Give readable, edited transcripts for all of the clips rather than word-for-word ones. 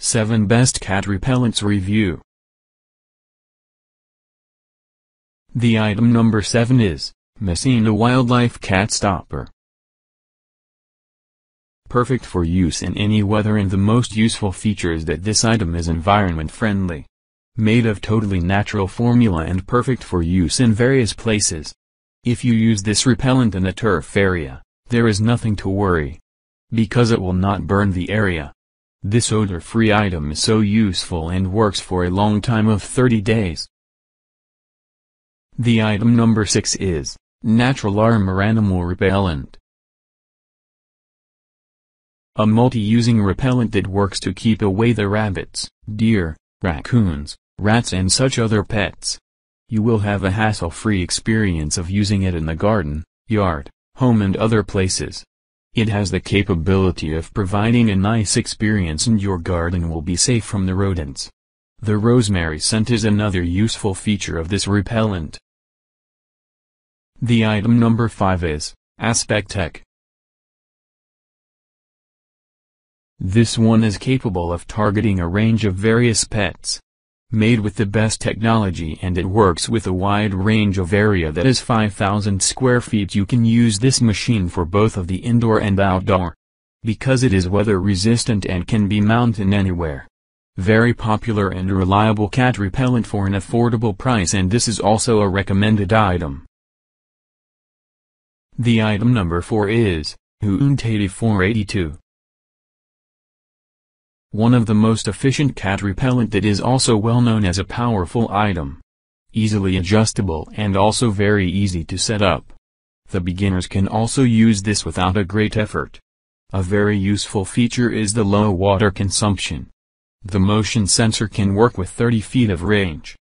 7 Best Cat Repellents Review. The item number 7 is Messina Wildlife Cat Stopper. Perfect for use in any weather, and the most useful feature is that this item is environment friendly. Made of totally natural formula and perfect for use in various places. If you use this repellent in a turf area, there is nothing to worry, because it will not burn the area. This odor-free item is so useful and works for a long time of 30 days. The item number 6 is Natural Armor Animal Repellent. A multi-using repellent that works to keep away the rabbits, deer, raccoons, rats and such other pets. You will have a hassle-free experience of using it in the garden, yard, home and other places. It has the capability of providing a nice experience, and your garden will be safe from the rodents. The rosemary scent is another useful feature of this repellent. The item number 5 is Aspectek. This one is capable of targeting a range of various pets. Made with the best technology, and it works with a wide range of area that is 5,000 square feet. You can use this machine for both of the indoor and outdoor, because it is weather resistant and can be mounted anywhere. Very popular and reliable cat repellent for an affordable price, and this is also a recommended item. The item number 4 is Hoont 8482. One of the most efficient cat repellent that is also well known as a powerful item. Easily adjustable and also very easy to set up. The beginners can also use this without a great effort. A very useful feature is the low water consumption. The motion sensor can work with 30 feet of range.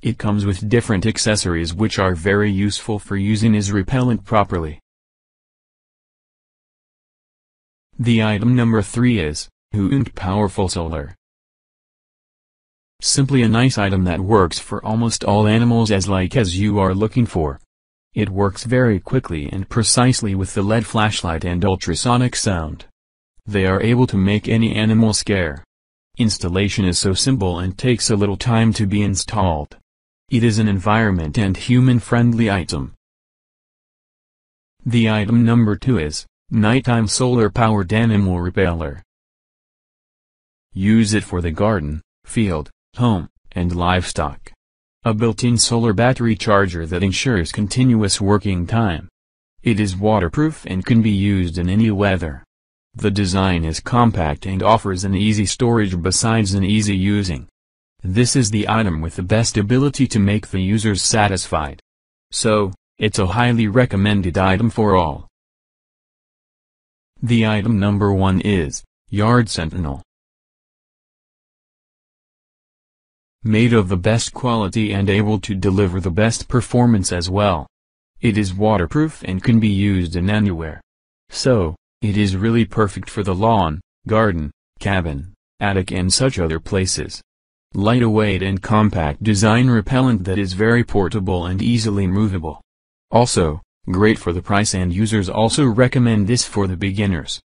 It comes with different accessories which are very useful for using as repellent properly. The item number 3 is Hoont Powerful Solar. Simply a nice item that works for almost all animals as you are looking for. It works very quickly and precisely with the LED flashlight and ultrasonic sound. They are able to make any animal scare. Installation is so simple and takes a little time to be installed. It is an environment and human-friendly item. The item number 2 is Nighttime Solar Powered Animal Repeller. Use it for the garden, field, home, and livestock. A built-in solar battery charger that ensures continuous working time. It is waterproof and can be used in any weather. The design is compact and offers an easy storage besides an easy using. This is the item with the best ability to make the users satisfied. So, it's a highly recommended item for all. The item number 1 is Yard Sentinel. Made of the best quality and able to deliver the best performance as well. It is waterproof and can be used in anywhere. So, it is really perfect for the lawn, garden, cabin, attic and such other places. Lightweight and compact design repellent that is very portable and easily movable. Also, great for the price, and users also recommend this for the beginners.